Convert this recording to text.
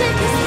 take this.